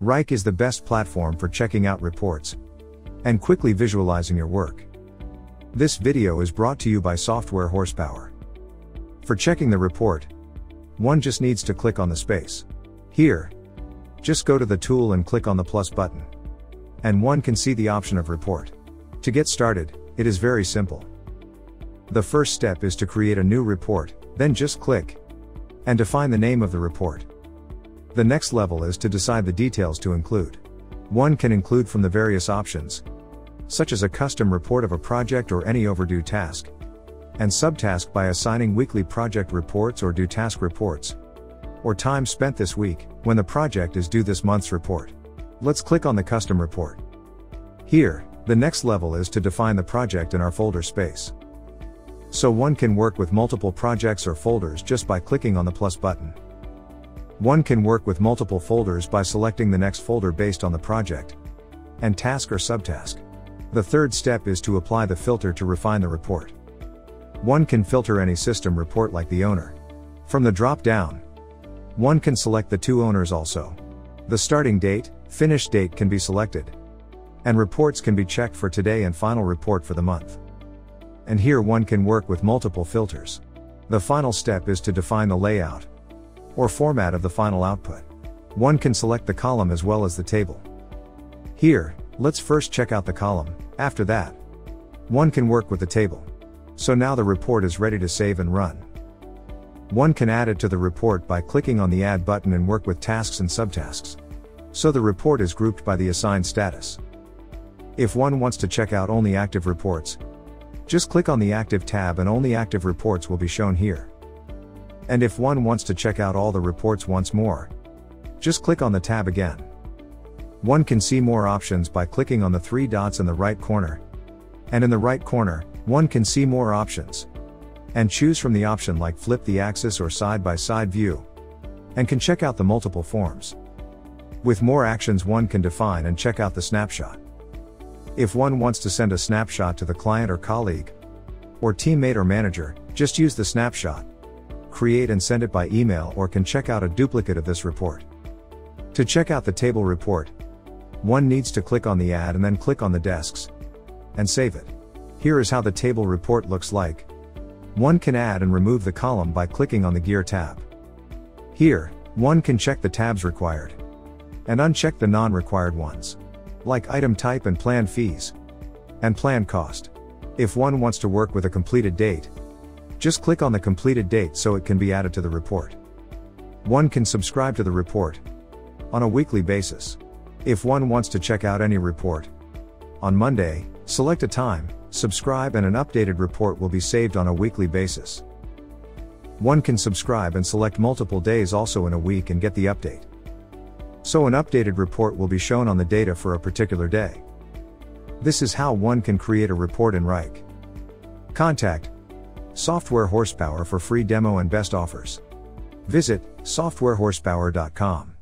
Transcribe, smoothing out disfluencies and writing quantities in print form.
Wrike is the best platform for checking out reports and quickly visualizing your work. This video is brought to you by Software Horsepower. For checking the report, one just needs to click on the space. Here, just go to the tool and click on the plus button, and one can see the option of report. To get started, it is very simple. The first step is to create a new report, then just click and define the name of the report. The next level is to decide the details to include. One can include from the various options, such as a custom report of a project or any overdue task, and subtask by assigning weekly project reports or due task reports, or time spent this week, when the project is due this month's report. Let's click on the custom report. Here, the next level is to define the project in our folder space. So one can work with multiple projects or folders just by clicking on the plus button. One can work with multiple folders by selecting the next folder based on the project and task or subtask. The third step is to apply the filter to refine the report. One can filter any system report like the owner. From the drop-down, one can select the two owners also. The starting date, finish date can be selected, and reports can be checked for today and final report for the month. And here one can work with multiple filters. The final step is to define the layout or format of the final output. One can select the column as well as the table. Here, let's first check out the column. After that, one can work with the table. So now the report is ready to save and run. One can add it to the report by clicking on the Add button and work with tasks and subtasks. So the report is grouped by the assigned status. If one wants to check out only active reports, just click on the Active tab and only active reports will be shown here. And if one wants to check out all the reports once more, just click on the tab again. One can see more options by clicking on the three dots in the right corner. And in the right corner, one can see more options and choose from the option like flip the axis or side-by-side view, and can check out the multiple forms. With more actions one can define and check out the snapshot. If one wants to send a snapshot to the client or colleague, or teammate or manager, just use the snapshot, create and send it by email, or can check out a duplicate of this report. To check out the table report, one needs to click on the add and then click on the desks and save it. Here is how the table report looks like. One can add and remove the column by clicking on the gear tab. Here, one can check the tabs required and uncheck the non-required ones, like item type and planned fees and planned cost. If one wants to work with a completed date, just click on the completed date so it can be added to the report. One can subscribe to the report on a weekly basis. If one wants to check out any report on Monday, select a time, subscribe, and an updated report will be saved on a weekly basis. One can subscribe and select multiple days also in a week and get the update. So an updated report will be shown on the data for a particular day. This is how one can create a report in Wrike. Contact Software Horsepower for free demo and best offers. Visit softwarehorsepower.com.